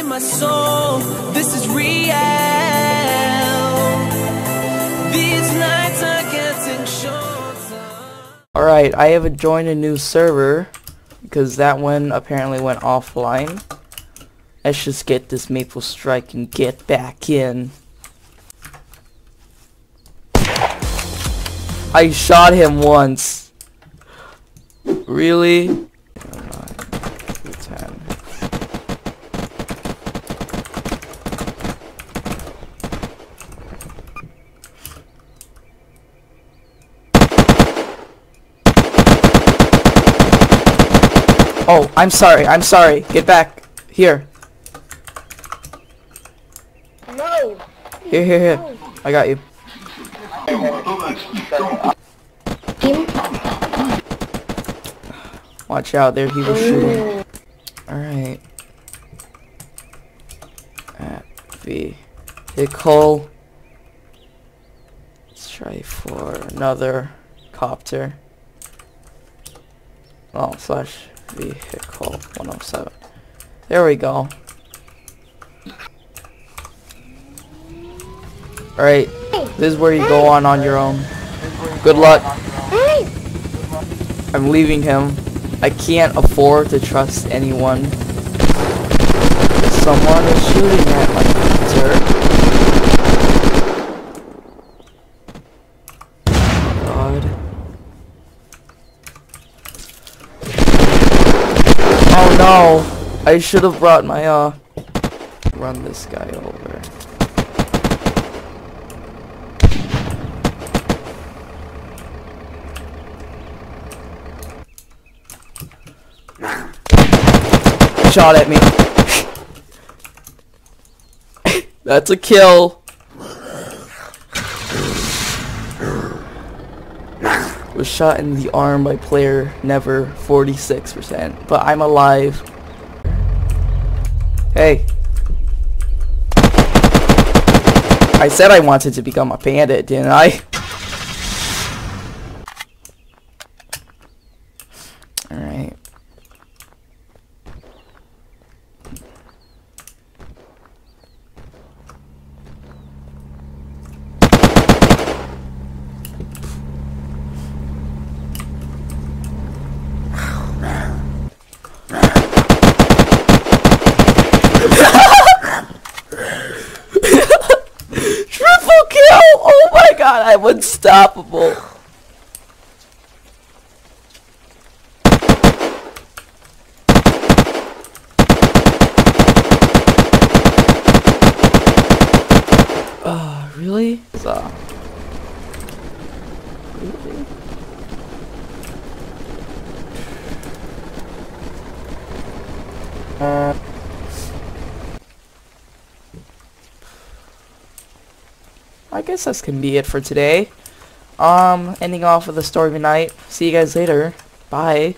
in my soul, this is real. These nights are getting shorter. Alright, I have joined a new server because that one apparently went offline. Let's just get this Maple Strike and get back in. I shot him once. Really? Oh, I'm sorry, I'm sorry. Get back. Here. No. Here. I got you. Watch out, there he was shooting. Alright. At Vehicle. Let's try for another copter. Oh, slash Vehicle 107. There we go. Alright, this is where you go on your own. Good luck. I'm leaving him. I can't afford to trust anyone. Someone is shooting at my computer. God. Oh no! I should have brought my run this guy over. Shot at me. That's a kill. Was shot in the arm by player never 46%, but I'm alive. Hey. I said I wanted to become a bandit, didn't I? Alright. God, I'm unstoppable. Really? So. Really? I guess this can be it for today. Ending off with a story of the night. See you guys later. Bye.